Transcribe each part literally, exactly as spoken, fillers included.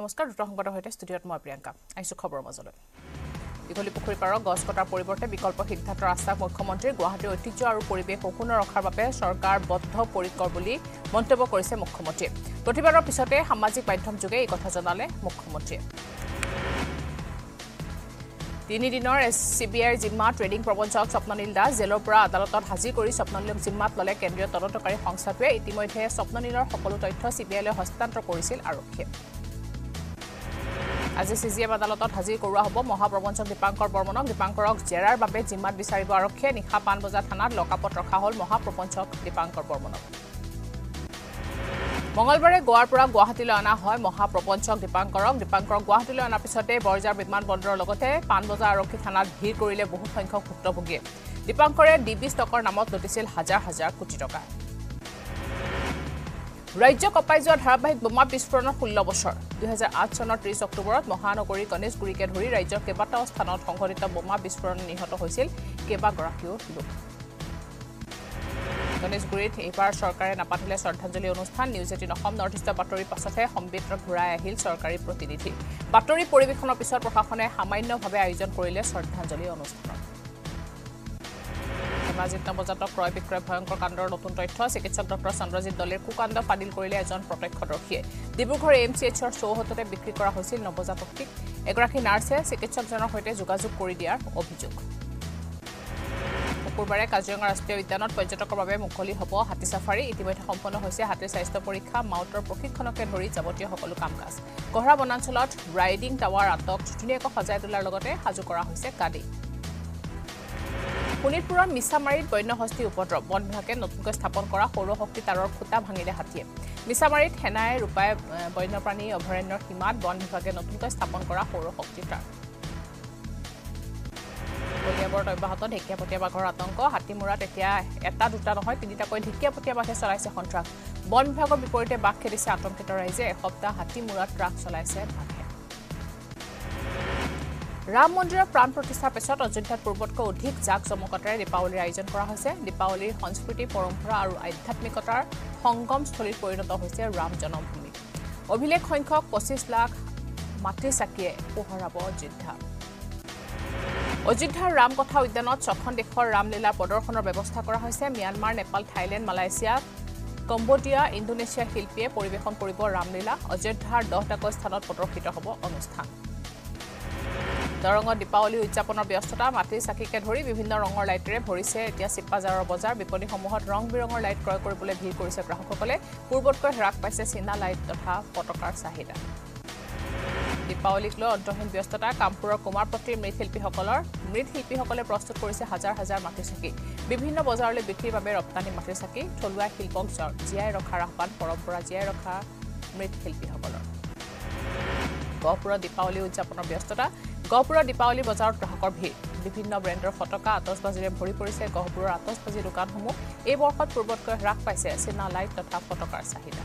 নমস্কাৰ দুটা সংবাদৰ সৈতে ষ্টুডিঅত মই প্ৰিয়ংকা আইছো খবৰ মাজলৈ দীঘলী পুখুৰী পাৰৰ গছ কটাৰ পৰিৱৰ্তে বিকল্প সিদ্ধান্ত ৰাস্তা মুখ্যমন্ত্ৰী গুৱাহাটীৰ ঐতিহ্য আৰু পৰিৱেশ অক্ষুণ্ণ ৰখাৰ বাবে চৰকাৰ বদ্ধপৰিকৰ বুলি মন্তব্য কৰিছে মুখ্যমন্ত্ৰীয়ে প্ৰতিবাদৰ পিছতে সামাজিক মাধ্যম যোগে এই কথা জনালে মুখ্যমন্ত্ৰীয়ে তিনি দিনৰ এছবিআইৰ জিম্মা ট্ৰেডিং প্ৰবঞ্চক স্বপ্ননীল দাস জেলৰ পৰা আদালতত হাজিৰ কৰি স্বপ্ননীলক জিম্মাত ললে কেন্দ্ৰীয় তদন্তকাৰী সংস্থাটোৱে ইতিমধ্যে স্বপ্ননীলৰ সকলো তথ্য চিবিআইলৈ হস্তান্তৰ কৰিছিল আৰক্ষীয়ে আজি সিজিএম আদালতত হাজিৰ কৰোৱা হ'ব মহাপ্ৰবঞ্চক দীপাংকৰ বৰ্মনক দীপাংকৰক জেৰাৰ বাবে জিম্মাত বিচাৰিব আৰক্ষীয়ে নিশা পানবজা থানাত লকাপত ৰখা হ'ল মহাপ্ৰবঞ্চক দীপাংকৰ বৰ্মনক মঙ্গলবাৰে গোৱাৰ পৰা গুৱাহাটীলৈ অনা হয় মহাপ্ৰবঞ্চক দীপাংকৰক দীপাংকৰ গুৱাহাটীলৈ অনাৰ পিছতে বৰজাৰ বিমান বন্দৰৰ লগতে পানবজা আৰক্ষী থানাত ভিৰ কৰিলে বহু সংখ্যক ভুক্তভোগীয়ে দীপাংকৰে ডিবি ষ্টকৰ নামত লুটিছিল হাজাৰ হাজাৰ কোটি টকা ৰাজ্য কপাই যোৱা ধাৰাবাহিক বোমা বিস্ফোৰণৰ ষোল্ল বছৰ দুই হাজাৰ আঠ চনৰ ত্ৰিশ অক্টোবৰত মহানগৰী গণেশগুৰিকে ধৰি ৰাজ্যৰ কেইবাটাও স্থানত সংঘটিত বোমা বিস্ফোৰণ নিহত হৈছিল কেইবাগৰাকীও লোক গণেশগুৰিত এইবাৰ চৰকাৰে নাপাতিলে শ্ৰদ্ধাঞ্জলি অনুষ্ঠান নিউজ এইটিন অসম নৰ্থইষ্ট বাতৰি পাছতে সম্বিত্ৰ ঘূৰাই আহিল চৰকাৰী প্ৰতিনিধি বাতৰি পৰিৱেশনৰ পিছত প্ৰশাসনে সামান্যভাৱে আয়োজন কৰিলে শ্ৰদ্ধাঞ্জলি অনুষ্ঠান মাজত নৱজাতক ক্ৰয় বিক্ৰয় ভয়ংকৰ কাণ্ডৰ নতুন তথ্য চিকিৎসক ডক্টৰ চন্দ্ৰজিৎ দলেৰ কুকাণ্ড ফাদিল কৰিলে এজন প্ৰত্যক্ষদৰ্শীয়ে ডিব্ৰুগড় এম চি এইচৰ চৌহদতে বিক্ৰী কৰা হৈছিল নৱজাতকটিক এগৰাকী নাৰ্ছে চিকিৎসকজনৰ সৈতে যোগাযোগ কৰি দিয়াৰ অভিযোগ শুকুৰবাৰে কাজিৰঙা ৰাষ্ট্ৰীয় উদ্যানত পৰ্যটকৰ বাবে মুকলি হ'ব হাতী চাফাৰী ইতিমধ্যে সম্পন্ন হৈছে হাতীৰ স্বাস্থ্য পৰীক্ষা মাউটৰ প্ৰশিক্ষণকে ধৰি যাৱতীয় সকলো কাম কাজ গহৰা বনাঞ্চলত ৰাইডিং টাৱাৰ আটক ধুনীয়াকৈ সজাই তোলাৰ লগতে সাজু কৰা হৈছে গাদী শোণিতপুৰৰ মিছামাৰীত বন্যহস্তী উপদ্ৰৱ বন বিভাগে নতুনকৈ স্থাপন কৰা সৌৰ শক্তি তাঁৰৰ খুঁটা ভাঙিলে হাতীয়ে মিছামাৰীত সেনাই ৰূপাই বন্যপ্ৰাণী অভয়াৰণ্যৰ সীমাত বন বিভাগে নতুনকৈ স্থাপন কৰা সৌৰ শক্তি তাঁৰ কলিয়াবৰত অব্যাহত ঢেকীয়াপতীয়া বাঘৰ আতংক হাতীমূৰাত এতিয়া এটা দুটা নহয় তিনিটাকৈ ঢেকীয়াপতীয়া বাঘে চলাইছে সন্ত্ৰাস বন বিভাগৰ বিপৰীতে বাঘ খেদিছে আতংকিত ৰাইজে এসপ্তাহ হাতীমূৰাত ট্ৰাক চলাইছে বাঘে ৰাম মন্দিৰৰ প্ৰাণ প্ৰতিষ্ঠাৰ পিছত অযোধ্যাত পূৰ্বতকৈ অধিক জাক জমকতাৰে দীপাৱলীৰ আয়োজন কৰা হৈছে দীপাৱলীৰ সংস্কৃতি পৰম্পৰা আৰু আধ্যাত্মিকতাৰ সংগমস্থলীত পৰিণত হৈছে ৰাম জন্মভূমি অভিলেখ সংখ্যক পঁচিছ লাখ মাটিৰ চাকিয়ে পোহৰাব অযোধ্যা অযোধ্যাৰ ৰামকথা উদ্যানত ছখন দেশৰ ৰামলীলা প্ৰদৰ্শনৰ ব্যৱস্থা কৰা হৈছে Myanmar Nepal Thailand Malaysia Cambodia Indonesia শিল্পীয়ে পৰিৱেশন কৰিব ৰামলীলা অযোধ্যাৰ দহটাকৈ স্থানত প্ৰদৰ্শিত হ'ব অনুষ্ঠান দৰঙত দীপাৱলী উদযাপনৰ ব্যস্ততা মাটিৰ চাকিকে ধৰি বিভিন্ন ৰঙৰ লাইটেৰে ভৰিছে এতিয়া চিপাজাৰৰ বজাৰ বিপণীসমূহত ৰং বিৰঙৰ লাইট ক্ৰয় কৰিবলৈ ভিৰ কৰিছে গ্ৰাহকসকলে পূৰ্বতকৈ হ্ৰাস পাইছে চীনা লাইট তথা পতাকাৰ চাহিদা দীপাৱলীক লৈ অন্তহীন ব্যস্ততা কামপুৰৰ কুমাৰপট্টিৰ মৃৎশিল্পীসকলৰ মৃৎশিল্পীসকলে প্ৰস্তুত কৰিছে হাজাৰ হাজাৰ মাটিৰ চাকি বিভিন্ন বজাৰলৈ বিক্ৰীৰ বাবে ৰপ্তানি মাটিৰ চাকি থলুৱা শিল্পক জীয়াই ৰখাৰ আহ্বান পৰম্পৰা জীয়াই ৰখা মৃৎশিল্পীসকলৰ গহপুৰৰ দীপাৱলী উদযাপনৰ ব্যস্ততা গহপুৰৰ দীপাৱলী বজাৰত গ্ৰাহকৰ ভিৰ বিভিন্ন ব্ৰেণ্ডৰ ফটকা আতচবাজিৰে ভৰি পৰিছে গহপুৰৰ আতচবাজি দোকানসমূহ এই বৰ্ষত পূৰ্বতকৈ হ্ৰাস পাইছে চীনা লাইট তথা ফটকাৰ চাহিদা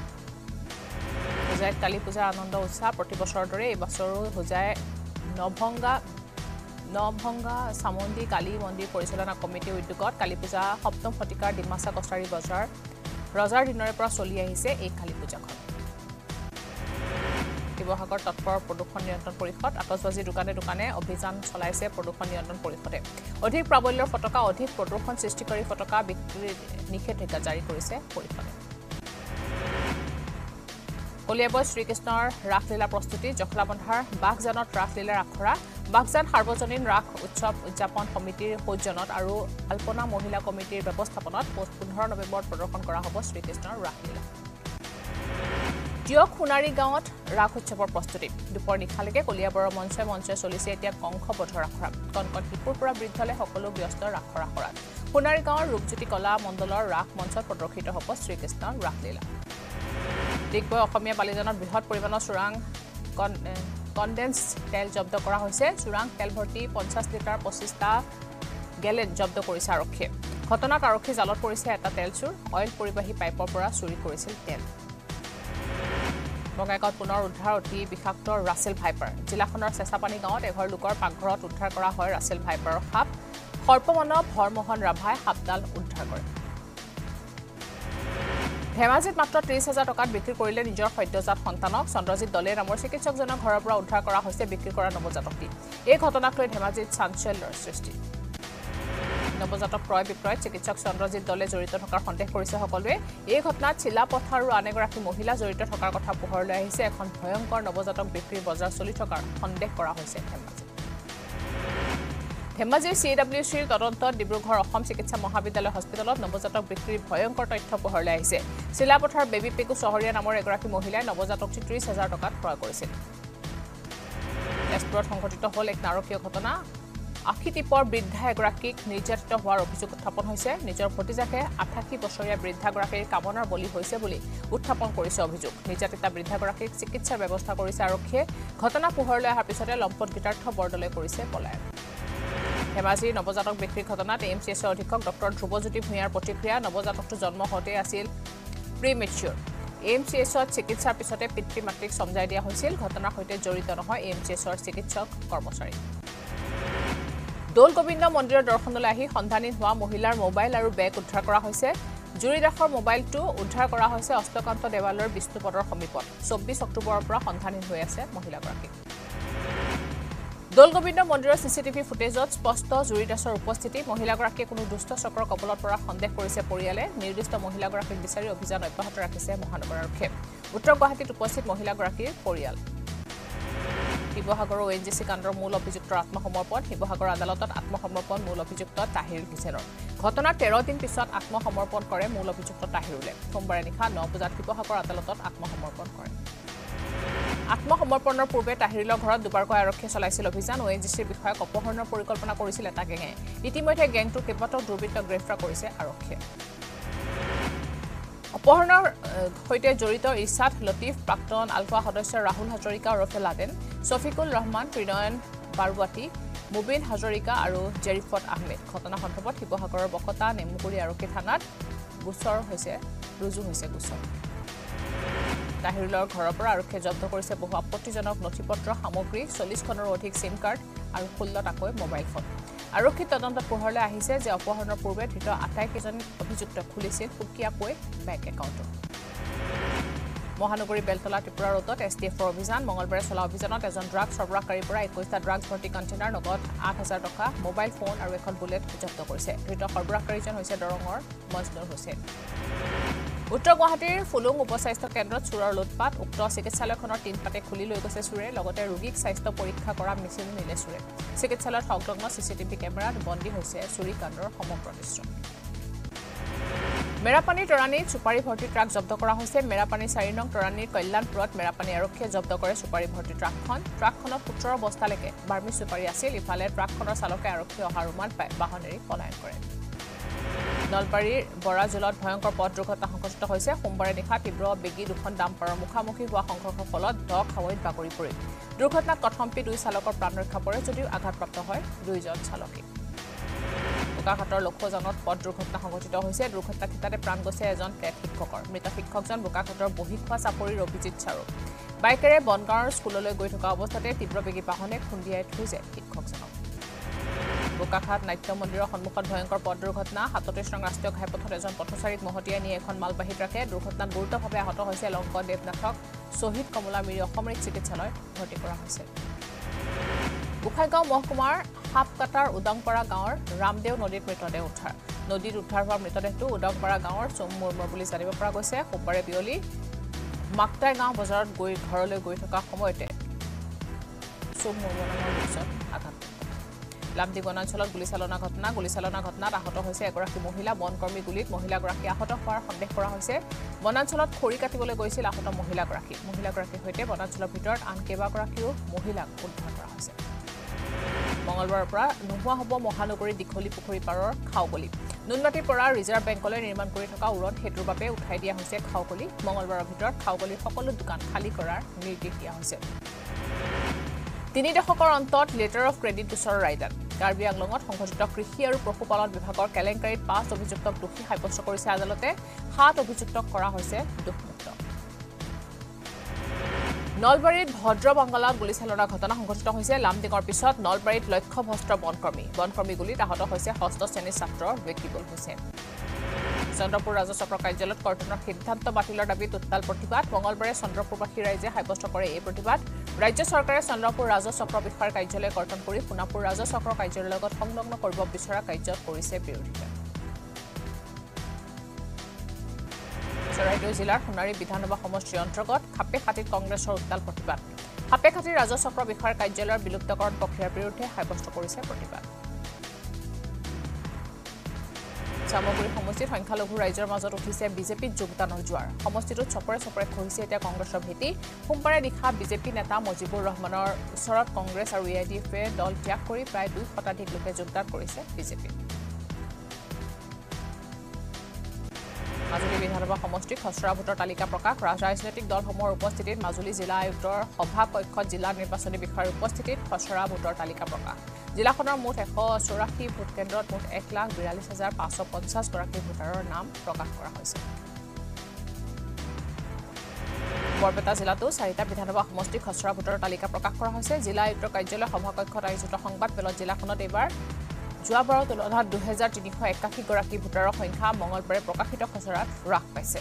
হোজাইত কালী পূজাৰ আনন্দ উৎসাহ প্ৰতি বছৰৰ দৰে এই বছৰো হোজাই নভংগা নভংগা চামুণ্ডী কালী মন্দিৰ পৰিচালনা কমিটিৰ উদ্যোগত কালী পূজা সপ্তম শতিকাৰ ডিমাচা কছাৰী বজাৰ ৰজাৰ দিনৰে পৰা চলি আহিছে এই কালী পূজাখন শিৱসাগৰ তৎপৰ প্ৰদূষণ নিয়ন্ত্ৰণ পৰিষদ আতচবাজি দোকানে দোকানে অভিযান চলাইছে প্ৰদূষণ নিয়ন্ত্ৰণ পৰিষদে অধিক প্ৰাবল্যৰ ফটকা অধিক প্ৰদূষণ সৃষ্টিকাৰী ফটকা বিক্ৰীৰ নিষেধাজ্ঞা জাৰি কৰিছে পৰিষদে কলিয়াবৰত শ্ৰীকৃষ্ণৰ ৰাসলীলা প্ৰস্তুতি জখলাবন্ধাৰ বাঘজানত ৰাসলীলাৰ আখৰা বাঘজান সাৰ্বজনীন ৰাস উৎসৱ উদযাপন সমিতিৰ সৌজন্যত আৰু আলপনা মহিলা কমিটিৰ ব্যৱস্থাপনাত পোন্ধৰ নৱেম্বৰত প্ৰদৰ্শন কৰা হ'ব শ্ৰীকৃষ্ণৰ ৰাসলীলা দিয়ক সোণাৰী গাঁৱত ৰাস উৎসৱৰ প্ৰস্তুতি দুপৰ নিশালৈকে কলিয়াবৰৰ মঞ্চে মঞ্চে চলিছে এতিয়া কংস বধৰ আখৰা কণকণ শিশুৰ পৰা বৃদ্ধলৈ সকলো ব্যস্ত ৰাসৰ আখৰাত সোণাৰী গাঁৱৰ ৰূপজ্যোতি কলা মণ্ডলৰ ৰাস মঞ্চত প্ৰদৰ্শিত হ'ব শ্ৰীকৃষ্ণৰ ৰাসলীলা ডিগবৈ অসমীয়া বালিজানত বৃহৎ পৰিমাণৰ চোৰাং কনডেন্স তেল জব্দ কৰা হৈছে চোৰাং তেল ভৰ্তি পঞ্চাছ লিটাৰ পঁচিছটা গেলেন জব্দ কৰিছে আৰক্ষীয়ে ঘটনাত আৰক্ষী জালত পৰিছে এটা তেল চোৰ অইল পৰিবাহী পাইপৰ পৰা চুৰি কৰিছিল তেল বঙাইগাঁৱত পুনৰ উদ্ধাৰ অতি বিষাক্ত ৰাছেল ভাইপাৰ জিলাখনৰ চেঁচাপানী গাঁৱত এঘৰ লোকৰ পাকঘৰত উদ্ধাৰ কৰা হয় ৰাছেল ভাইপাৰৰ সাপ সৰ্পমানৱ হৰমোহন ৰাভাই সাপডাল উদ্ধাৰ কৰে Dhemazit matra ত্ৰিশ হাজাৰ টকাত বিক্ৰী কৰিলে নিজৰ সদ্যজাত সন্তানক চন্দ্ৰজিত দলে নামৰ চিকিৎসকজনৰ ঘৰৰ পৰা উদ্ধাৰ কৰা হৈছে বিক্ৰী কৰা নৱজাতকটি এই ঘটনাক লৈ ধেমাজিত চাঞ্চল্যৰ সৃষ্টি নৱজাতক ক্ৰয় বিক্ৰয়ত চিকিৎসক চন্দ্ৰজিত দলে জড়িত থকাৰ সন্দেহ কৰিছে সকলোৱে এই ঘটনাত চিলাপথাৰ আৰু আনেগৰাকী মহিলা জড়িত থকাৰ কথা পোহৰলৈ আহিছে এখন ভয়ংকৰ নৱজাতক বিক্ৰী বজাৰ চলি থকাৰ সন্দেহ কৰা হৈছে Hemaji CWC Toronto, Dibrugarh, Assam Chikitsa Mahavidyalaya Hospital, Novojatok Bikri, Bhoyankar Tothyo Pohorlai Ahise. Silapothar Baby Piku Sohoria Namor Egoraki Mohilai Novojatok ত্ৰিশ হাজাৰ Tokat Kroy Korisil. Jaspurot Songghotito Hol Ek Narokiyo Ghotona. Akhitipor Briddha Egoraki Nirjatit Hoar Obhijog Utthapon Hoise. Nijor Bhatijake আঠাশী Bosoria Briddha Egoraki Kamonar Boli Hoise Boli Utthapon Korise Obhijog. Nirjatita Briddha Egoraki Chikitsar Byabostha Korise Arokhiye. Ghotona Pohorlai Ahar Pichote Lompot Gitartho Bordoloi Korise Polayan. হেমাজি নবজাতক বিক্ৰী ঘটনাত এমচিএছৰ অধীক্ষক doctor Dhrubajyoti ভূঞাৰ প্ৰতিক্ৰিয়া নবজাতকটো জন্ম হতে আছিল প্ৰিমেচিউৰ এমচিএছৰ চিকিৎসাৰ পিছতে পিতৃ মাতৃক সমজাই দিয়া হৈছিল ঘটনাৰ সৈতে জড়িত নহয় এমচিএছৰ চিকিৎসক কৰ্মচাৰী দৌল গোবিন্দ মন্দিৰৰ দৰ্শনলৈ আহি সন্ধানী হোৱা মহিলাৰ মোবাইল আৰু বেগ উদ্ধাৰ কৰা হৈছে জুৰিদাখৰ মোবাইলটো উদ্ধাৰ কৰা হৈছে অষ্টকান্ত দেৱালৰ বিষ্ণুপদৰ সমীপত চৌব্বিছ অক্টোবৰৰ পৰা সন্ধানী হৈ আছে মহিলাগৰাকী Dol Gobind Mondir CCTV footage স্পষ্ট জুৰিদাসৰ উপস্থিতি মহিলাগৰাকীয়ে কোনো দুষ্ট চক্ৰ কবলত পৰা সন্দেহ কৰিছে পৰিয়ালে নিৰ্দিষ্ট মহিলাগৰাকীক বিচাৰি অভিযান অব্যাহত ৰাখিছে মহানগৰ আৰক্ষী উত্তৰ গুৱাহাটীত উপস্থিত মহিলাগৰাকীৰ পৰিয়াল শিৱসাগৰৰ ওএনজিচি কাণ্ডৰ মূল অভিযুক্তৰ আত্মসমৰ্পণ শিৱসাগৰ আদালতত আত্মসমৰ্পণ মূল অভিযুক্ত তাহিৰ হোসেনৰ ঘটনা তেৰ দিন পিছত আত্মসমৰ্পণ কৰে মূল অভিযুক্ত তাহিৰুলে সোমবাৰে নিশা ন বজাত শিৱসাগৰ আদালতত আত্মসমৰ্পণ কৰে আত্মসমৰ্পণৰ পূৰ্বে তাহিৰিলৰ ঘৰত দুবাৰকৈ আৰক্ষী চলাইছিল অভিযান ওএনজিচিৰ বিষয়ে অপহৰণৰ পৰিকল্পনা কৰিছিল এটা গেঙে ইতিমধ্যে গেংটোৰ কেইবাটাও দুৰ্বৃত্তক গ্ৰেপ্তাৰ কৰিছে আৰক্ষীয়ে অপহৰণৰ সৈতে জড়িত ইছাত লতিফ প্ৰাক্তন আলফা সদস্য ৰাহুল হাজৰিকা ওৰফে লাদেন সফিকুল ৰহমান ত্ৰিনয়ন বাৰুৱাটি মুবিন হাজৰিকা আৰু জেৰিফত আহমেদ ঘটনা সন্দৰ্ভত শিৱসাগৰৰ বকতা নেমুগুৰি আৰক্ষী থানাত গোচৰ হৈছে ৰুজু হৈছে গোচৰ তাহিৰুলৰ ঘৰৰ পৰা আৰক্ষীয়ে জব্দ কৰিছে বহু আপত্তিজনক নথিপত্ৰ সামগ্ৰী চল্লিশ খনৰ অধিক সিম কাৰ্ড আৰু ষোল্ল টাকৈ মোবাইল ফোন আৰক্ষী তদন্তৰ পোহৰলৈ আহিছে যে অপহৰণৰ পূৰ্বে ধৃত আঠাইশ জন অভিযুক্ত খুলিছিল সুকীয়াকৈ বেংক একাউণ্ট মহানগৰী বেলতলা ত্ৰিপুৰা ৰোডত এছটিএফৰ অভিযান মঙলবাৰে চলা অভিযানত এজন ড্ৰাগ সৰবৰাহকাৰীৰ পৰা একৈশটা ড্ৰাগ ভৰ্তি কণ্টেইনাৰ নগদ আঠ হাজাৰ টকা মোবাইল ফোন আৰু এখন বুলেট জব্দ কৰিছে ধৃত সৰবৰাহকাৰীজন হৈছে দৰঙৰ মজনুৰ হোসেন উত্তৰ গুৱাহাটীৰ ফুলুং উপস্বাস্থ্য কেন্দ্ৰত চুৰৰ লুটপাট উক্ত চিকিৎসালয়খনৰ তিন পাতে খুলি লৈ গৈছে চুৰে লগতে ৰোগীক স্বাস্থ্য পৰীক্ষা কৰা মেচিন নিলে চুৰে চিকিৎসালয়ৰ সংলগ্ন চিচিটিভি কেমেৰাত বন্দী হৈছে চুৰি কাণ্ডৰ সমগ্ৰ দৃশ্য মেৰাপানী তৰাণীত চুপাৰী ভৰ্তি ট্ৰাক জব্দ কৰা হৈছে মেৰাপানী চাৰি নং তৰাণীৰ কল্যাণপুৰত মেৰাপানী আৰক্ষীয়ে জব্দ কৰে চুপাৰী ভৰ্তি ট্ৰাকখন ট্ৰাকখনত সোতৰ বস্তালৈকে বাৰ্মি চুপাৰী আছিল ইফালে ট্ৰাকখনৰ চালকে আৰক্ষী অহাৰ উমান পাই বাহনেৰে পলায়ন কৰে নলবাৰীৰ বৰাজলত ভয়ংকৰ পথ দুৰ্ঘটনা সংঘটিত হৈছে সোমবাৰে নিশা তীব্ৰ বেগী দুখন ডাম্পাৰৰ মুখামুখি হোৱা সংঘৰ্ষৰ ফলত দক হাৱৈত বাগৰি পৰিল দুৰ্ঘটনাত কথম্পি দুই চালকৰ প্ৰাণ ৰক্ষা পৰে যদিও আঘাতপ্ৰাপ্ত হয় দুইজন চালকে বোকাখাটৰ লোকজনত পথ দুৰ্ঘটনা সংঘটিত হৈছে দুৰ্ঘটনাস্থলীতে প্ৰাণ গৈছে এজন টেট শিক্ষকৰ মৃত শিক্ষকজন বোকাখাটৰ বহিখোৱা চাপৰিৰ অভিজিত চাৰু বাইকেৰে বনগাঁৱৰ স্কুললৈ গৈ থকা অৱস্থাতে তীব্ৰ বেগী বাহনে খুন্দিয়াই থৈ যায় শিক্ষকজনক বোকাখাট নাট্য মন্দিৰৰ সন্মুখত ভয়ংকৰ পথ দুৰ্ঘটনা সাতত্ৰিশ নং ৰাষ্ট্ৰীয় ঘাইপথত এজন পথচাৰীক মহতিয়াই নি এখন মালবাহী ট্ৰাকে দুৰ্ঘটনাত গুৰুতৰভাৱে আহত হৈছে লংক দেৱনাথক শ্বহীদ কমলা মিৰি অসামৰিক চিকিৎসালয়ত ভৰ্তি কৰা হৈছে গোসাইগাঁও মহকুমাৰ হাপকাটাৰ উদংপাৰা গাঁৱৰ ৰামদেউ নদীত মৃতদেহ উদ্ধাৰ নদীত উদ্ধাৰ হোৱা মৃতদেহটো উদংপাৰা গাঁৱৰ চৌমুৰমৰ বুলি জানিব পৰা গৈছে সোমবাৰে বিয়লি মাকটাই গাঁও বজাৰত গৈ ঘৰলৈ গৈ থকা সময়তে চৌমুৰমৰ লোকজন আঘাত লামদি বনাঞ্চলত গুলিচালনা ঘটনা গুলিচালনা ঘটনাত আহত হৈছে এগৰাকী মহিলা বনকৰ্মী গুলিত মহিলাগৰাকী আহত হোৱাৰ সন্দেহ কৰা হৈছে বনাঞ্চলত খৰি কাটিবলৈ গৈছিল আহত মহিলাগৰাকী মহিলাগৰাকীৰ সৈতে বনাঞ্চলৰ ভিতৰত আন কেইবাগৰাকীও মহিলাক উদ্ধাৰ কৰা হৈছে মঙলবাৰৰ পৰা নোহোৱা হ'ব মহানগৰীৰ দীঘলী পুখুৰী পাৰৰ খাওকলি নুনমাটিৰ পৰা ৰিজাৰ্ভ বেংকলৈ নিৰ্মাণ কৰি থকা উৰণ সেতুৰ বাবে উঠাই দিয়া হৈছে খাওকলি মঙলবাৰৰ ভিতৰত খাওকলিৰ সকলো দোকান খালী কৰাৰ নিৰ্দেশ দিয়া হৈছে তিনি দশকৰ অন্তত লেটাৰ অফ ক্ৰেডিট গোচৰ ৰায়দান কাৰ্বি আংলঙত সংঘটিত কৃষি আৰু পশুপালন বিভাগৰ কেলেংকাৰীত পাঁচ অভিযুক্তক দোষী সাব্যস্ত কৰিছে আদালতে সাত অভিযুক্তক কৰা হৈছে দোষমুক্ত নলবাৰীত ভদ্ৰ বাংগালত গুলিচালনা ঘটনা সংঘটিত হৈছে লামডিঙৰ পিছত নলবাৰীত লক্ষ্যভ্ৰষ্ট বনকৰ্মী বনকৰ্মী গুলিত আহত হৈছে ষষ্ঠ শ্ৰেণীৰ ছাত্ৰ ৱেকিবুল হোসেন চন্দ্ৰপুৰ ৰাজসভাৰ কাৰ্যালয়ত কৰ্তনৰ সিদ্ধান্ত বাতিলৰ দাবীত উত্তাল প্ৰতিবাদ মঙলবাৰে চন্দ্ৰপুৰবাসী ৰাইজে হাইবষ্ট কৰে এই প্ৰতিবাদ ৰাজ্য চৰকাৰে চন্দ্ৰপুৰ ৰাজসভাৰ বিষয় কাৰ্যালয় কৰ্তন কৰি পুনাপুৰ ৰাজসভাৰ কাৰ্যালয়ৰ লগত সংলগ্ন কৰিব বিচৰা কাৰ্য কৰিছে বিৰোধিতা চৰাইদেউ জিলাৰ সোণাৰী বিধানসভা সমষ্টিৰ অন্তৰ্গত খাপে হাতীত কংগ্ৰেছৰ উত্তাল প্ৰতিবাদ খাপে হাতীৰ ৰাজসভাৰ বিষয় কাৰ্যালয়ৰ বিলুপ্তকৰণ প্ৰক্ৰিয়াৰ বিৰুদ্ধে হাইবষ্ট কৰিছে প্ৰতিবাদ সামগ্ৰী সমষ্টিত সংখ্যালঘু ৰাইজৰ মাজত উঠিছে বিজেপিত যোগদানৰ জোৱাৰ সমষ্টিটোত চপৰে চপৰে খহিছে এতিয়া কংগ্ৰেছৰ ভেটি সোমবাৰে নিশা বিজেপি নেতা মজিবুৰ ৰহমানৰ ওচৰত কংগ্ৰেছ আৰু ইউআইডিএফে দল ত্যাগ কৰি প্ৰায় দুই শতাধিক লোকে যোগদান কৰিছে বিজেপি মাজুলী বিধানসভা সমষ্টিত খচৰা ভোটৰ তালিকা প্ৰকাশ ৰাজনৈতিক দলসমূহৰ উপস্থিতিত মাজুলী জিলা আয়ুক্তৰ সভা কক্ষত জিলা নিৰ্বাচনী বিষয়াৰ উপস্থিতিত খচৰা ভোটৰ তালিকা প্ৰকাশ জিলাখনৰ মুঠ এশ চৌৰাশী ভোট কেন্দ্ৰত মুঠ এক লাখ বিয়াল্লিছ হাজাৰ পাঁচশ পঞ্চাছ গৰাকী ভোটাৰৰ নাম প্ৰকাশ কৰা হৈছে বৰপেটা জিলাতো চাৰিটা বিধানসভা সমষ্টিত খচৰা ভোটৰ তালিকা প্ৰকাশ কৰা হৈছে জিলা আয়ুক্তৰ কাৰ্যালয় সভা কক্ষত আয়োজিত সংবাদ মেলত জিলাখনত এবাৰ যোৱাবাৰৰ তুলনাত দুই হাজাৰ তিনিশ একাশী গৰাকী ভোটাৰৰ সংখ্যা মঙলবাৰে প্ৰকাশিত খচৰাত হ্ৰাস পাইছে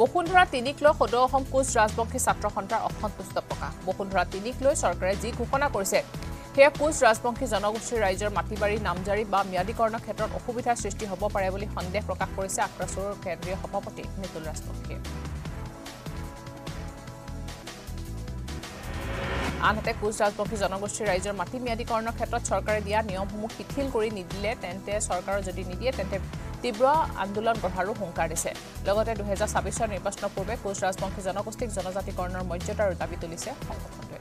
বসুন্ধৰা তিনিক লৈ সদৌ অসম কোচ ৰাজবংশী ছাত্ৰ সন্থাৰ অসন্তুষ্ট প্ৰকাশ বসুন্ধৰা তিনিক লৈ চৰকাৰে যি ঘোষণা কৰিছে সেয়া কোচ ৰাজবংশী জনগোষ্ঠীৰ ৰাইজৰ মাটিবাৰী নামজাৰী বা ম্যাদীকৰণৰ ক্ষেত্ৰত অসুবিধাৰ সৃষ্টি হ'ব পাৰে বুলি সন্দেহ প্ৰকাশ কৰিছে আক্ৰাচুৰৰ কেন্দ্ৰীয় সভাপতি নিতুল ৰাজবংশীয়ে আনহাতে কোচ ৰাজবংশী জনগোষ্ঠীৰ ৰাইজৰ মাটি ম্যাদীকৰণৰ ক্ষেত্ৰত চৰকাৰে দিয়া নিয়মসমূহ শিথিল কৰি নিদিলে তেন্তে চৰকাৰৰ যদি নিদিয়ে তেন্তে তীব্ৰ আন্দোলন গঢ়াৰো হুংকাৰ দিছে লগতে দুই হাজাৰ ছাব্বিছৰ নিৰ্বাচনৰ পূৰ্বে কোচ ৰাজবংশী জনগোষ্ঠীক জনজাতিকৰণৰ মৰ্যাদাৰ দাবী তুলিছে সংগঠনটোৱে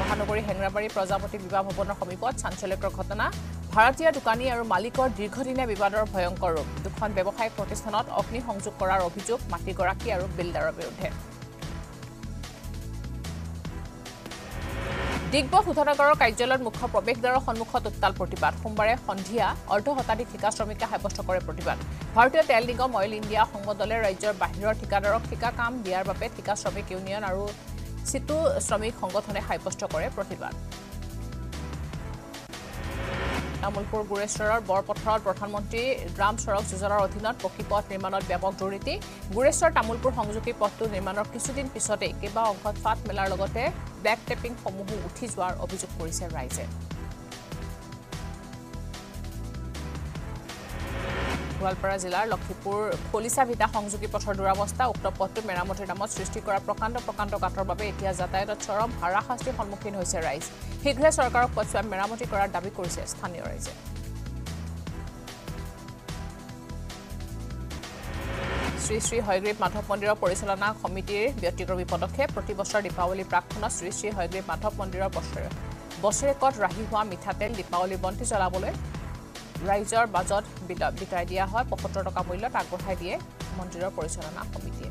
মহানগৰী হেঙৰাবাৰী প্ৰজাপতি বিবাহ ভৱনৰ সমীপত চাঞ্চল্যকৰ ঘটনা ভাৰতীয় দোকানী আৰু মালিকৰ দীৰ্ঘদিনীয়া বিবাদৰ ভয়ংকৰ ৰূপ দুখন ব্যৱসায়িক প্ৰতিষ্ঠানত অগ্নি সংযোগ কৰাৰ অভিযোগ মাটিগৰাকী আৰু বিল্ডাৰৰ বিৰুদ্ধে ডিগবৈ শোধনাগাৰৰ কাৰ্যালয়ৰ মুখ্য প্ৰৱেশদ্বাৰৰ সন্মুখত উত্তাল প্ৰতিবাদ সোমবাৰে সন্ধিয়া অৰ্ধ শতাধিক ঠিকা শ্ৰমিকে হাইবষ্ট কৰে প্ৰতিবাদ ভাৰতীয় তেল নিগম অইল ইণ্ডিয়া সংগঠনে ৰাজ্যৰ বাহিৰৰ ঠিকাদাৰক ঠিকা কাম দিয়াৰ বাবে ঠিকা শ্ৰমিক ইউনিয়ন আৰু চিটু শ্ৰমিক সংগঠনে হাইবষ্ট কৰে প্ৰতিবাদ তামুলপুৰ গুৰেশ্বৰৰ বৰপথাৰত প্ৰধানমন্ত্ৰী গ্ৰাম সড়ক যোজনাৰ অধীনত পকীপথ নিৰ্মাণত ব্যাপক দুৰ্নীতি গুৰেশ্বৰ তামুলপুৰ সংযোগী পথটো নিৰ্মাণৰ কিছুদিন পিছতে কেইবা অংশত ফাট মেলাৰ লগতে ব্লেক টেপিং সমূহ উঠি যোৱাৰ অভিযোগ কৰিছে ৰাইজে গোৱালপাৰা জিলাৰ লক্ষীপুৰ খলিচা ভিটা সংযোগী পথৰ দুৰাৱস্থা উক্ত পথটো মেৰামতিৰ নামত সৃষ্টি কৰা প্ৰকাণ্ড প্ৰকাণ্ড গাঁতৰ বাবে এতিয়া যাতায়াতত চৰম হাৰাশাস্তিৰ সন্মুখীন হৈছে ৰাইজ শীঘ্ৰে চৰকাৰক পথছোৱা মেৰামতি কৰাৰ দাবী কৰিছে স্থানীয় ৰাইজে শ্ৰী শ্ৰী হয়গ্ৰীব মাধৱ মন্দিৰৰ পৰিচালনা সমিতিৰ ব্যক্তিগত পদক্ষেপ প্ৰতিবছৰ দীপাৱলী প্ৰাকখনত শ্ৰী শ্ৰী হয়গ্ৰীব মাধৱ মন্দিৰৰ বছৰেকত ৰাহি হোৱা মিঠাতেল দীপাৱলী বন্তি জ্বলাবলৈ ৰাইজৰ বাজেট বিতৰাই দিয়া হয় পঁয়সত্তৰ টকা মূল্যত আগবঢ়াই দিয়ে মন্দিৰৰ পৰিচালনা সমিতিয়ে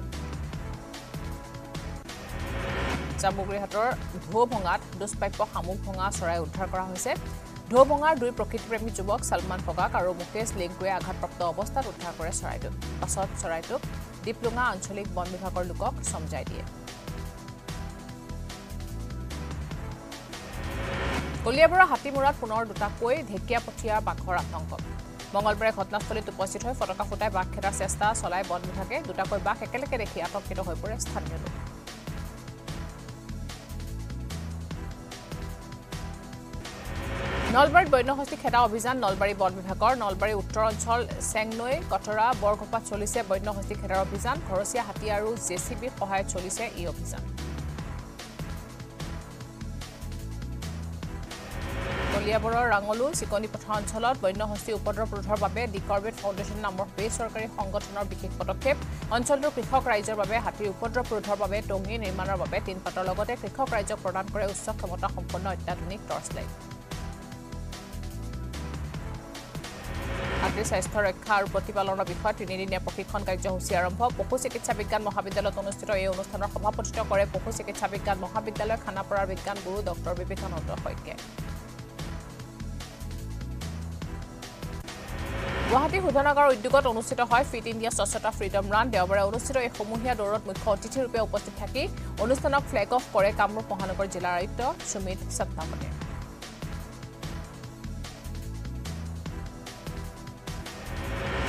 জামুগুৰিহাটৰ ঢৌভঙাত দুষ্প্ৰাপ্য শামুক ভঙা চৰাই উদ্ধাৰ কৰা হৈছে ঢৌভঙাৰ দুই প্ৰকৃতিপ্ৰেমী যুৱক ছালমান পগাক আৰু মুকেশ লেংগুৱে আঘাতপ্ৰাপ্ত অৱস্থাত উদ্ধাৰ কৰে চৰাইটোক পাছত চৰাইটোক ডিপ্লুঙা আঞ্চলিক বন বিভাগৰ লোকক চমজাই দিয়ে কলিয়াবৰা হাতীমূৰাত পুনৰ দুটাকৈ ঢেকীয়াপতীয়া বাঘৰ আতংক মঙলবাৰে ঘটনাস্থলীত উপস্থিত হৈ ফটকা ফুটাই বাঘ খেদাৰ চেষ্টা চলাই বন বিভাগে দুটাকৈ বাঘ একেলগে দেখি আতংকিত হৈ পৰে স্থানীয় লোক নলবাৰীত বন্যহস্তী খেদা অভিযান নলবাৰী বন বিভাগৰ নলবাৰী উত্তৰ অঞ্চল চেংনৈ কটৰা বৰঘোপাত চলিছে বন্যহস্তী খেদাৰ অভিযান ঘৰচীয়া হাতী আৰু জে চি বিৰ সহায়ত চলিছে এই অভিযান কলিয়াবৰৰ ৰাঙলু চিকনি পথাৰ অঞ্চলত বন্যহস্তী উপদ্ৰৱ ৰোধৰ বাবে ডি কৰ্বেট ফাউণ্ডেশ্যন নামৰ বেচৰকাৰী সংগঠনৰ বিশেষ পদক্ষেপ অঞ্চলটোৰ কৃষক ৰাইজৰ বাবে হাতীৰ উপদ্ৰৱ ৰোধৰ বাবে টঙি নিৰ্মাণৰ বাবে টিনপাতৰ লগতে কৃষক ৰাইজক প্ৰদান কৰে উচ্চ ক্ষমতা সম্পন্ন অত্যাধুনিক টৰ্চ লাইট হাতীৰ স্বাস্থ্য ৰক্ষা আৰু প্ৰতিপালনৰ বিষয়ত তিনিদিনীয়া প্ৰশিক্ষণ কাৰ্যসূচী আৰম্ভ পশু চিকিৎসা বিজ্ঞান মহাবিদ্যালয়ত অনুষ্ঠিত এই অনুষ্ঠানৰ সভাপতিত্ব কৰে পশু চিকিৎসা বিজ্ঞান মহাবিদ্যালয় খানাপাৰাৰ বিজ্ঞান গুৰু doctor Bibekananda Saikia Guwahati Hudanagar Udyogot Onustito Hoy Fit India Swachhata Freedom Run Deobare Onustito ei Samuhiya Dorot Mukhya Otithi Rupe Uposthit Thaki Onusthanok Flag Off Kore Kamrup Mohanagar Jilar Ayukta Sumit Saktawate.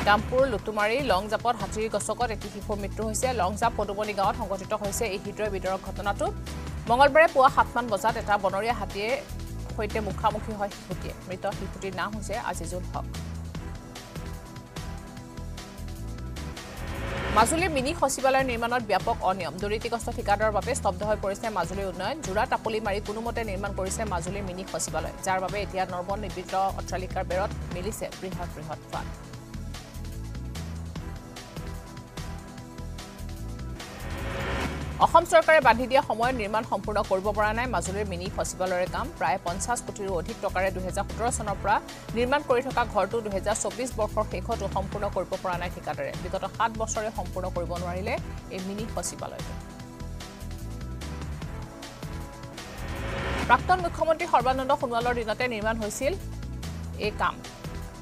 Dampur Lutumari long zapor Hatiri Gosokor eti hifo mitru hoise long zap Poduboni gaot hongotito hoise ei hidro bidorok ghotonatu Mongolbare pua সাত মান bojat eta bonoria hatie hoite mukhamukhi hoy hutie mrito hifutir naam hoise Azizul Haq Majuli mini hosibalay nirmanor byapok oniyom duritigast thikadar babe stobdho hoy porise Majuli unnoyon jura tapoli mari kunumote nirman korise Majuli mini hosibalay jar babe etia norbon nibitra otralikar berot milise brihot brihot fund Assam সরকারে বাধি দিয়া সময় নির্মাণ সম্পূর্ণ কৰিব পৰা নাই মাজুলীৰ মিনি ফসিবালৰে কাম প্ৰায় পঞ্চাশ কোটিৰ অধিক টকাৰে দুই হাজাৰ সোতৰ চনৰ পৰা নিৰ্মাণ কৰি থকা ঘৰটো দুই হাজাৰ চৌবিশ বৰ্ষৰ শেষত সম্পূৰ্ণ কৰিব পৰা নাই ঠিকাদাৰে বিগত সাত বছৰে সম্পূৰ্ণ কৰিব নোৱাৰিলে এই মিনি ফসিবালয়টো প্ৰাক্তন মুখ্যমন্ত্ৰী সৰ্বানন্দ সোণোৱালৰ দিনতে নিৰ্মাণ হৈছিল এই কাম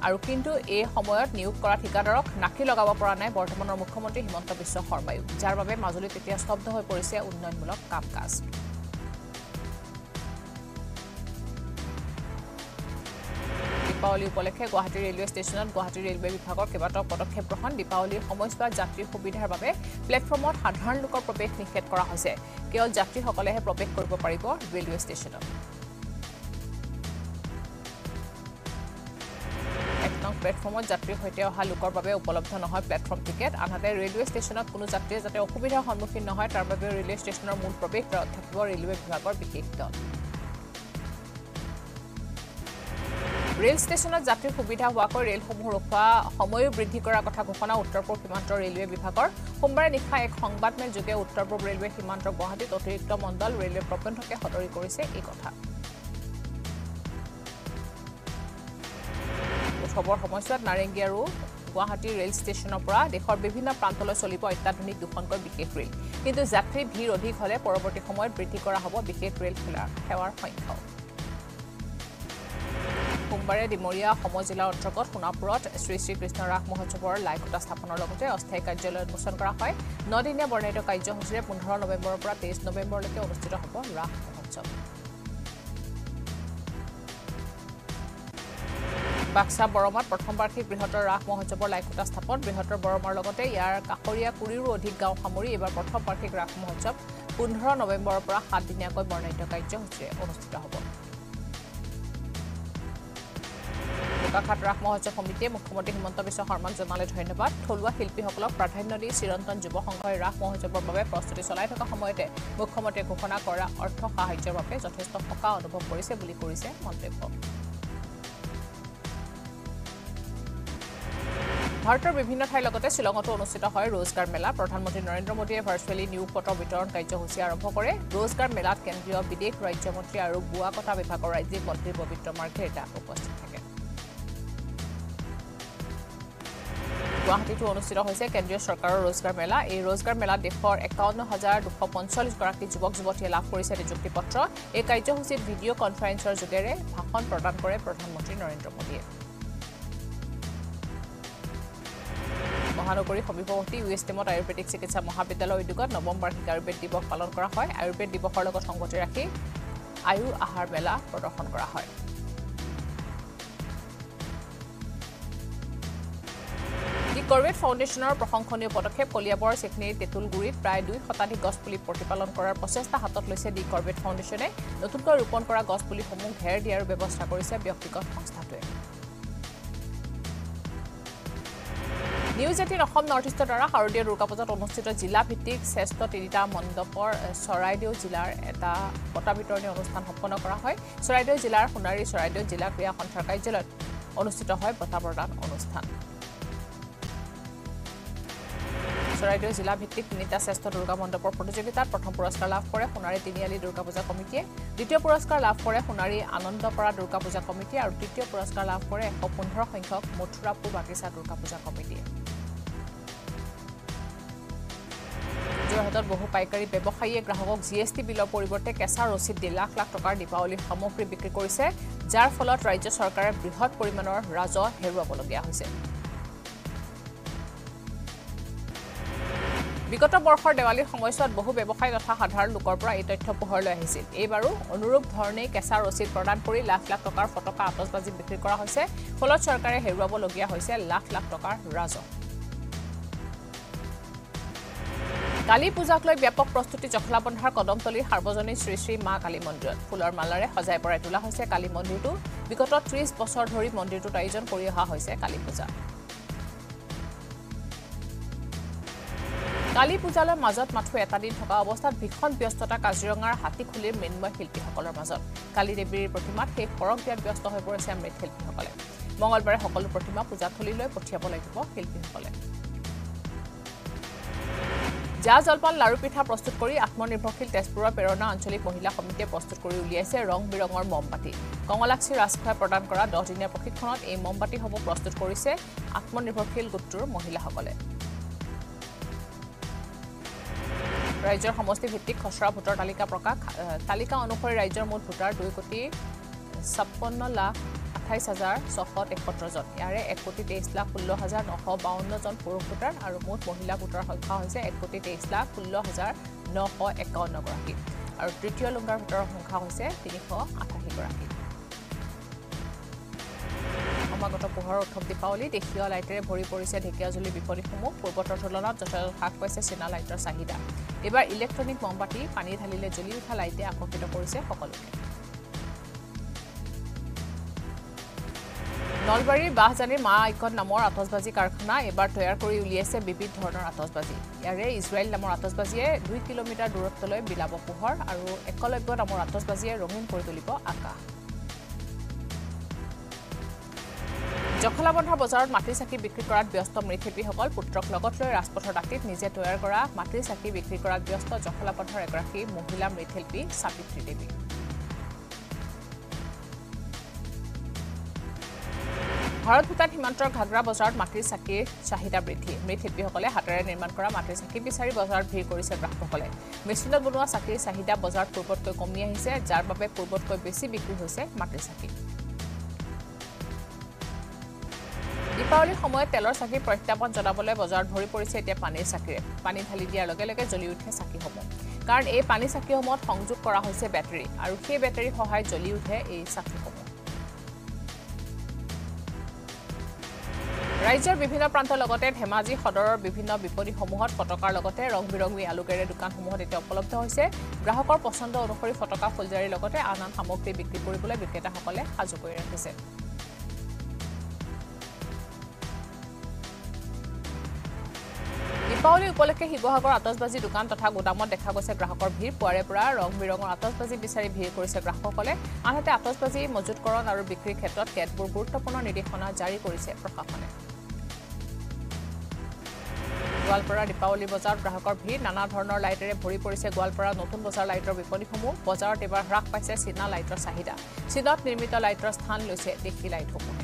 আৰু কিন্তু এই সময়ত নিয়োগ কৰা ঠিকাদাৰক নাকি লগাব পৰা নাই বৰ্তমানৰ মুখ্যমন্ত্ৰী হিমন্ত বিশ্ব শৰ্মায়ু যাৰ বাবে মাজুলী তেতিয়া স্তব্ধ হৈ পৰিছে উন্নয়নমূলক কাম কাজ দীপাৱলী উপলক্ষে গুৱাহাটী ৰেলৱে ষ্টেচনত গুৱাহাটী ৰেলৱে বিভাগৰ কেবাটাও পদক্ষেপ গ্ৰহণ দীপাৱলীৰ সময়ছোৱাত যাত্ৰীৰ সুবিধাৰ বাবে প্লেটফৰ্মত সাধাৰণ লোকৰ প্ৰৱেশ নিষেধ কৰা হৈছে কেৱল যাত্ৰীসকলেহে প্ৰৱেশ কৰিব পাৰিব ৰেলৱে ষ্টেচনত প্লেটফৰ্মত যাত্ৰীৰ সৈতে অহা লোকৰ বাবে উপলব্ধ নহয় প্লেটফৰ্ম টিকেট আনহাতে ৰেলৱে ষ্টেচনত কোনো যাত্ৰীয়ে যাতে অসুবিধাৰ সন্মুখীন নহয় তাৰ বাবে ৰেলৱে ষ্টেচনৰ মূল প্ৰৱেশ পথত থাকিব ৰেলৱে বিভাগৰ বিশেষ দল ৰেল ষ্টেচনত যাত্ৰীৰ সুবিধা হোৱাকৈ ৰেলসমূহ ৰখা সময়ো বৃদ্ধি কৰাৰ কথা ঘোষণা উত্তৰ পূব সীমান্ত ৰেলৱে বিভাগৰ সোমবাৰে নিশা এক সংবাদমেল যোগে উত্তৰ পূব ৰেলৱে সীমান্ত গুৱাহাটীত অতিৰিক্ত মণ্ডল ৰেলৱে প্ৰবন্ধকে সতৰি কৰিছে এই কথা খবৰ সময়ত নাৰেংগী আৰু গুৱাহাটী ৰেল ষ্টেচনৰ পৰা দেশৰ বিভিন্ন প্ৰান্তলৈ চলিব অত্যাধুনিক দুখনকৈ বিশেষ ৰেল কিন্তু যাত্ৰী ভিৰ অধিক হলে পৰৱৰ্তী সময়ত বৃদ্ধি কৰা হ'ব বিশেষ ৰেল সেৱাৰ সংখ্যা সোমবাৰে ডিমৰীয়া অসম জিলাৰ অন্তৰ্গত সোণাপুৰত শ্ৰী শ্ৰীকৃষ্ণ ৰাস মহোৎসৱৰ লাইখুটা স্থাপনৰ লগতে অস্থায়ী কাৰ্যালয় উন্মোচন কৰা হয় নদিনীয়া বৰ্ণাঢ্য কাৰ্যসূচীৰে পোন্ধৰ নৱেম্বৰৰ পৰা তেইছ নৱেম্বৰলৈকে অনুষ্ঠিত হ'ব ৰাস মহোৎসৱ বাক্সা বৰমাত প্ৰথম বাৰ্ষিক বৃহত্তৰ ৰাস মহোৎসৱৰ লাইখুটা স্থাপন বৃহত্তৰ বৰমাৰ লগতে ইয়াৰ কাকৰীয়া কুৰিৰো অধিক গাঁও সামৰি এবাৰ প্ৰথম বাৰ্ষিক ৰাস মহোৎসৱ পোন্ধৰ নৱেম্বৰৰ পৰা সাত দিনীয়াকৈ বৰ্ণাঢ্য কাৰ্যসূচীৰে অনুষ্ঠিত হ'ব। বোকাখাত ৰাস মহোৎসৱ সমিতিয়ে মুখ্যমন্ত্ৰী হিমন্ত বিশ্ব শৰ্মাক জনালে ধন্যবাদ থলুৱা শিল্পীসকলক প্ৰাধান্য দি চিৰন্তন যুৱ সংঘই ৰাস মহোৎসৱৰ বাবে প্ৰস্তুতি চলাই থকা সময়তে মুখ্যমন্ত্ৰীয়ে ঘোষণা কৰা অৰ্থ সাহায্যৰ বাবে যথেষ্ট সকাহ অনুভৱ কৰিছে বুলি কৰিছে মন্তব্য ভাৰতৰ বিভিন্ন ঠাইৰ লগতে শ্বিলঙতো অনুষ্ঠিত হয় ৰোজগাৰ মেলা প্ৰধানমন্ত্ৰী নৰেন্দ্ৰ মোদীয়ে ভাৰ্চুৱেলি নিয়োগ পত্ৰ বিতৰণ কাৰ্যসূচী আৰম্ভ কৰে ৰোজগাৰ মেলাত কেন্দ্ৰীয় বিদেশ ৰাজ্যমন্ত্ৰী আৰু বুৱা কথা বিভাগৰ ৰাজ্যিক মন্ত্ৰী পবিত্ৰ মাৰ্ঘেৰিটা উপস্থিত থাকে গুৱাহাটীতো অনুষ্ঠিত হৈছে কেন্দ্ৰীয় চৰকাৰৰ ৰোজগাৰ মেলা এই ৰোজগাৰ মেলাত দেশৰ একাৱন্ন হাজাৰ দুশ পঞ্চল্লিছ গৰাকী যুৱক যুৱতীয়ে লাভ কৰিছে নিযুক্তি পত্ৰ এই কাৰ্যসূচীত ভিডিঅ' কনফাৰেন্সৰ যোগেৰে ভাষণ প্ৰদান কৰে প্ৰধানমন্ত্ৰী নৰেন্দ্ৰ মোদীয়ে মহানগৰী সমিপৱৰ্তী ইউ এছ টিমত আয়ুৰ্বেদিক চিকিৎসা মহাবিদ্যালয় উদ্যোগত নৱম বাৰ্ষিক আয়ুৰ্বেদ দিৱস পালন কৰা হয় আয়ুৰ্বেদ দিৱসৰ লগত সংগতি ৰাখি আয়ুৰ আহাৰ মেলা প্ৰদৰ্শন কৰা হয় দি কৰবেট ফাউণ্ডেশ্যনৰ প্ৰশংসনীয় পদক্ষেপ কলিয়াবৰ চিকনিৰ তেতুলগুৰিত প্ৰায় দুই শতাধিক গছপুলি প্ৰতিপালন কৰাৰ প্ৰচেষ্টা হাতত লৈছে দি কৰবেট ফাউণ্ডেশ্যনে নতুনকৈ ৰোপণ কৰা গছপুলিসমূহ ঘেৰ দিয়াৰ ব্যৱস্থা কৰিছে ব্যক্তিগত সংস্থাটোৱে নিউজ এইটিন অসম নৰ্থইষ্টৰ দ্বাৰা শাৰদীয় দুৰ্গা পূজাত অনুষ্ঠিত জিলা ভিত্তিক শ্ৰেষ্ঠ তিনিটা মণ্ডপৰ চৰাইদেউ জিলাৰ এটা বঁটা বিতৰণী অনুষ্ঠান সম্পন্ন কৰা হয় চৰাইদেউ জিলাৰ সোণাৰী চৰাইদেউ জিলা ক্ৰীড়া সন্থাৰ কাৰ্যালয়ত অনুষ্ঠিত হয় বঁটা প্ৰদান অনুষ্ঠান চৰাইদেউ জিলা ভিত্তিক তিনিটা শ্ৰেষ্ঠ দুৰ্গা মণ্ডপৰ প্ৰতিযোগিতাত প্ৰথম পুৰস্কাৰ লাভ কৰে সোণাৰী তিনিআলি দুৰ্গা পূজা কমিটিয়ে দ্বিতীয় পুৰস্কাৰ লাভ কৰে সোণাৰী আনন্দপাৰা দুৰ্গা পূজা কমিটিয়ে আৰু তৃতীয় পুৰস্কাৰ লাভ কৰে এশ পোন্ধৰ সংখ্যক মথুৰাপুৰ বাগিচা দুৰ্গা পূজা কমিটিয়ে যোৰহাটত বহু পাইকাৰী ব্যৱসায়ীয়ে গ্ৰাহকক জি এছ টি বিলৰ পৰিৱৰ্তে কেঁচা ৰচিদ দি লাখ লাখ টকাৰ দীপাৱলীৰ সামগ্ৰী বিক্ৰী কৰিছে যাৰ ফলত ৰাজ্য চৰকাৰে বৃহৎ পৰিমাণৰ ৰাজহ হেৰুৱাবলগীয়া হৈছে বিগত বৰ্ষৰ দেৱালীৰ সময়ছোৱাত বহু ব্যৱসায়ী তথা সাধাৰণ লোকৰ পৰা এই তথ্য পোহৰলৈ আহিছিল এবাৰো অনুৰূপ ধৰণে কেঁচা ৰচিদ প্ৰদান কৰি লাখ লাখ টকাৰ ফটকা আতচবাজি বিক্ৰী কৰা হৈছে ফলত চৰকাৰে হেৰুৱাব লগিয়া হৈছে লাখ লাখ টকাৰ ৰাজহ কালী পূজাক লৈ ব্যাপক প্ৰস্তুতি জখলাবন্ধাৰ কদমতলীৰ সাৰ্বজনীন শ্ৰী শ্ৰী মা কালী মন্দিৰত ফুলৰ মালাৰে সজাই পৰাই তোলা হৈছে কালী মন্দিৰটো বিগত ত্ৰিশ বছৰ ধৰি মন্দিৰটোত আয়োজন কৰি অহা হৈছে কালী পূজা কালী পূজালৰ মাজত মাত্ৰ এটা দিন থকা অৱস্থাত বিখন ব্যস্ততা কাজিৰঙাৰ হাতীখুলিৰ মেনময় শিল্পীসকলৰ মাজত কালী দেৱীৰ প্ৰতিমাত সেই পৰক দিয়াত ব্যস্ত হৈ পৰিছে মৃত শিল্পীসকলে মঙলবাৰে সকলো প্ৰতিমা পূজাথলীলৈ পঠিয়াব লাগিব শিল্পীসকলে যা জলপান লাৰু পিঠা প্ৰস্তুত কৰি আত্মনিৰ্ভৰশীল তেজপুৰৰ প্ৰেৰণা আঞ্চলিক মহিলা সমিতিয়ে প্ৰস্তুত কৰি উলিয়াইছে ৰং বিৰঙৰ মমবাতি কমলাক্ষী ৰাজখোৱাই প্ৰদান কৰা দহ দিনীয়া প্ৰশিক্ষণত এই মমবাতি হ'ব প্ৰস্তুত কৰিছে আত্মনিৰ্ভৰশীল গোটৰ মহিলাসকলে ৰাজ্যৰ সমষ্টি ভিত্তিক খছৰা ভোটাৰ তালিকা প্ৰকাশ তালিকা অনুসৰি ৰাজ্যৰ মুঠ ভোটাৰ দুই কোটি ছাপ্পান্ন লাখ আঠাইছ হাজাৰ ছশ তেসত্তৰ জন ইয়াৰে এক কোটি তেইছ লাখ ষোল্ল হাজাৰ নশ বাৱন্ন জন পুৰুষ ভোটাৰ আৰু মুঠ মহিলা ভোটাৰ সংখ্যা হৈছে এক কোটি তেইছ লাখ ষোল্ল হাজাৰ নশ একাৱন্ন গৰাকী আৰু তৃতীয় লুংগাৰ ভোটাৰৰ সংখ্যা হৈছে তিনিশ আঠাশী গৰাকী সমাগত পোহৰৰ উৎসৱ দীপাৱলী দেশীয় লাইটেৰে ভৰি পৰিছে ঢেকীয়াজুলি বিপণীসমূহ পূৰ্বতৰ তুলনাত যথেষ্ট হ্ৰাস পাইছে চীনা লাইটৰ চাহিদা এবাৰ ইলেক্ট্ৰনিক মমবাতি পানী ঢালিলে জ্বলি উঠা লাইটে আকৰ্ষিত কৰিছে সকলোকে নলবাৰীৰ বাহজানীৰ মা আইকন নামৰ আতচবাজি কাৰখানা এবাৰ তৈয়াৰ কৰি উলিয়াইছে বিবিধ ধৰণৰ আতচবাজি ইয়াৰে ইজৰাইল নামৰ আতচবাজিয়ে দুই কিলোমিটাৰ দূৰত্বলৈ বিলাব পোহৰ আৰু একলব্য নামৰ আতচবাজিয়ে ৰঙীন কৰি তুলিব আকাশ জখলাবন্ধা বজাৰত মাটিৰ চাকি বিক্ৰী কৰাত ব্যস্ত মৃৎশিল্পীসকল পুত্ৰক লগত লৈ ৰাজপথৰ দাঁতিত নিজে তৈয়াৰ কৰা মাটিৰ চাকি বিক্ৰী কৰাত ব্যস্ত জখলাবন্ধাৰ এগৰাকী মহিলা মৃৎশিল্পী সাবিত্ৰী দেৱী ভাৰত ভূটান সীমান্তৰ ঘাগৰা বজাৰত মাটিৰ চাকিৰ চাহিদা বৃদ্ধি মৃৎশিল্পীসকলে হাতেৰে নিৰ্মাণ কৰা মাটিৰ চাকি বিচাৰি বজাৰত ভিৰ কৰিছে গ্ৰাহকসকলে মেচিনত বনোৱা চাকিৰ চাহিদা বজাৰত পূৰ্বতকৈ কমি আহিছে যাৰ বাবে পূৰ্বতকৈ বেছি বিক্ৰী হৈছে মাটিৰ চাকি দীপাৱলীৰ সময়ত তেলৰ চাকি প্ৰত্যাপন জনাবলৈ বজাৰত ভৰি পৰিছে এতিয়া পানীৰ চাকিৰে পানী ঢালি দিয়াৰ লগে লগে জ্বলি উঠে চাকিসমূহ কাৰণ এই পানী চাকিসমূহত সংযোগ কৰা হৈছে বেটাৰী আৰু সেই বেটাৰীৰ সহায়ত জ্বলি উঠে এই চাকিসমূহ ৰাজ্যৰ বিভিন্ন প্ৰান্তৰ লগতে ধেমাজি সদৰৰ বিভিন্ন বিপণীসমূহত ফটকাৰ লগতে ৰং বিৰঙী আলোকেৰে দোকানসমূহত এতিয়া উপলব্ধ হৈছে গ্ৰাহকৰ পছন্দ অনুসৰি ফটকা ফুলজাৰীৰ লগতে আন আন সামগ্ৰী বিক্ৰী কৰিবলৈ বিক্ৰেতাসকলে সাজু কৰি ৰাখিছে দীপাৱলী উপলক্ষে শিৱসাগৰ আতচবাজি দোকান তথা গোদামত দেখা গৈছে গ্ৰাহকৰ ভিৰ পোৱাৰে পৰা ৰং বিৰঙৰ আতচবাজি বিচাৰি ভিৰ কৰিছে গ্ৰাহকসকলে আনহাতে আতচবাজি মজুতকৰণ আৰু বিক্ৰীৰ ক্ষেত্ৰত কেতবোৰ গুৰুত্বপূৰ্ণ নিৰ্দেশনা জাৰি কৰিছে প্ৰশাসনে গোৱালপাৰা দীপাৱলী বজাৰত গ্ৰাহকৰ ভিৰ নানা ধৰণৰ লাইটেৰে ভৰি পৰিছে গোৱালপাৰা নতুন বজাৰ লাইটৰ বিপণীসমূহ বজাৰত এবাৰ হ্ৰাস পাইছে চীনা লাইটৰ চাহিদা চীনত নিৰ্মিত লাইটৰ স্থান লৈছে দেশী লাইটসমূহে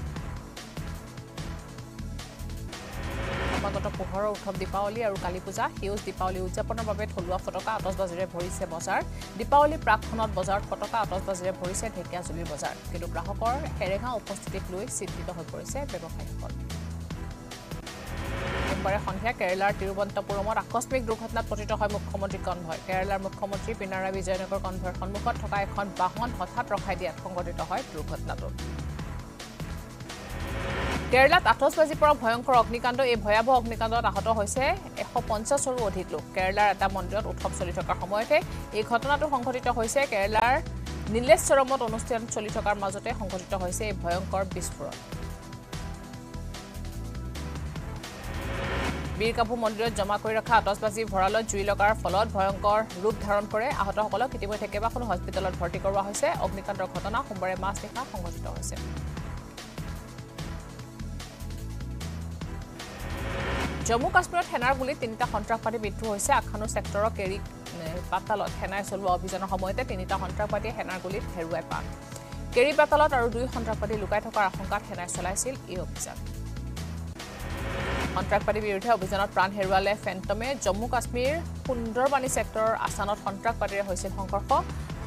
সমাগত পোহৰৰ উৎসৱ দীপাৱলী আৰু কালী পূজা সেউজ দীপাৱলী উদযাপনৰ বাবে থলুৱা ফটকা আতচবাজিৰে ভৰিছে বজাৰ দীপাৱলী প্ৰাকখনত বজাৰত ফটকা আতচবাজিৰে ভৰিছে ঢেকীয়াজুলিৰ বজাৰ কিন্তু গ্ৰাহকৰ হেৰেঙা উপস্থিতিক লৈ চিন্তিত হৈ পৰিছে ব্যৱসায়ীসকল সোমবাৰে সন্ধিয়া কেৰালাৰ তিৰুৱন্তপুৰমত আকস্মিক দুৰ্ঘটনাত পতিত হয় মুখ্যমন্ত্ৰী কনভয় কেৰালাৰ মুখ্যমন্ত্ৰী পিনাৰায় বিজয়নগৰ কনভয়ৰ সন্মুখত থকা এখন বাহন হঠাৎ ৰখাই দিয়াত সংঘটিত হয় দুৰ্ঘটনাটো কেৰালাত আতচবাজিৰ পৰা ভয়ংকৰ অগ্নিকাণ্ড এই ভয়াবহ অগ্নিকাণ্ডত আহত হৈছে এশ পঞ্চাছৰো অধিক লোক কেৰালাৰ এটা মন্দিৰত উৎসৱ চলি থকাৰ সময়তে এই ঘটনাটো সংঘটিত হৈছে কেৰালাৰ নীলেশ্বৰমত অনুষ্ঠান চলি থকাৰ মাজতে সংঘটিত হৈছে এই ভয়ংকৰ বিস্ফোৰণ বীৰকাভু মন্দিৰত জমা কৰি ৰখা আতচবাজি ভঁৰালত জুই লগাৰ ফলত ভয়ংকৰ ৰূপ ধাৰণ কৰে আহতসকলক ইতিমধ্যে কেইবাখনো হস্পিটেলত ভৰ্তি কৰোৱা হৈছে অগ্নিকাণ্ডৰ ঘটনা সোমবাৰে মাজনিশা সংঘটিত হৈছে জম্মু কাশ্মীৰত সেনাৰ গুলিত তিনিটা সন্ত্ৰাসবাদী মৃত্যু হৈছে আখানু সেক্টৰৰ কেৰি পাতালত সেনাই চলোৱা অভিযানৰ সময়তে তিনিটা সন্ত্ৰাসবাদীয়ে সেনাৰ গুলিত হেৰুৱাই পায় কেৰি পাতালত আৰু দুই সন্ত্ৰাসবাদী লুকাই থকাৰ আশংকাত সেনাই চলাইছিল এই অভিযান সন্ত্ৰাসবাদীৰ বিৰুদ্ধে অভিযানত প্ৰাণ হেৰুৱালে ফেণ্টমে জম্মু কাশ্মীৰ সুন্দৰবানী সেক্টৰৰ আছানত সন্ত্ৰাসবাদীৰে হৈছিল সংঘৰ্ষ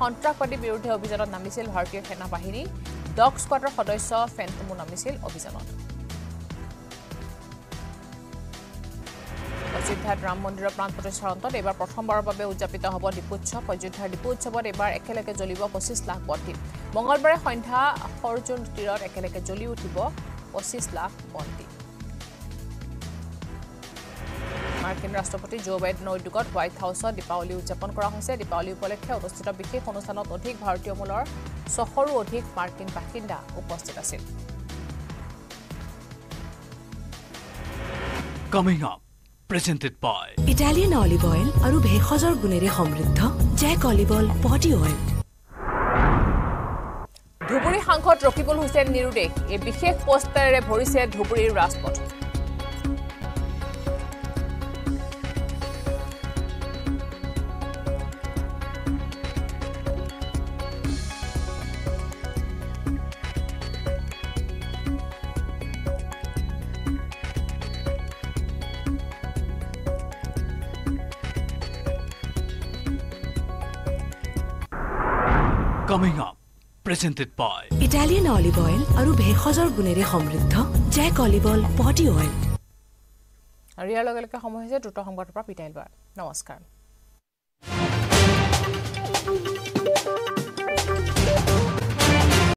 সন্ত্ৰাসবাদীৰ বিৰুদ্ধে অভিযানত নামিছিল ভাৰতীয় সেনা বাহিনী ডগ স্কোৱাডৰ সদস্য ফেণ্টমো নামিছিল অভিযানত অযোধ্যাত ৰাম মন্দিৰৰ প্ৰাণ প্ৰতিষ্ঠাৰ অন্তত এবাৰ প্ৰথমবাৰৰ বাবে উদযাপিত হ'ব দীপোৎসৱ। অযোধ্যাৰ দীপোৎসৱত এবাৰ একেলগে জ্বলিব পঁচিছ লাখ বন্তি। মঙলবাৰে সন্ধ্যা সৰ্জুন তীৰত একেলগে জ্বলি উঠিব পঁচিছ লাখ বন্তি। মাৰ্কিন ৰাষ্ট্ৰপতি জো বাইডেন উদ্যোগত হোয়াইট হাউসত দীপাৱলী উদযাপন কৰা হৈছে। দীপাৱলী উপলক্ষে অনুষ্ঠিত বিশেষ অনুষ্ঠানত অধিক ভাৰতীয় মূলৰ ছশৰো অধিক মার্কিন বাসিন্দা উপস্থিত আছিল। Coming up, presented by Italian olive oil aru bhejhajor gunere samriddha Jack olive oil body oil. Dhuburi Hankhot Rakibul Hussain Nirudek a bishek posterere bhorise Dhuburi raspot. Coming up, presented by Italian olive oil aru bhejhajor gunere samriddha Jack olive oil body oil. Ariya logalika homoise druto hongbar pra pitailbar. Namaskar.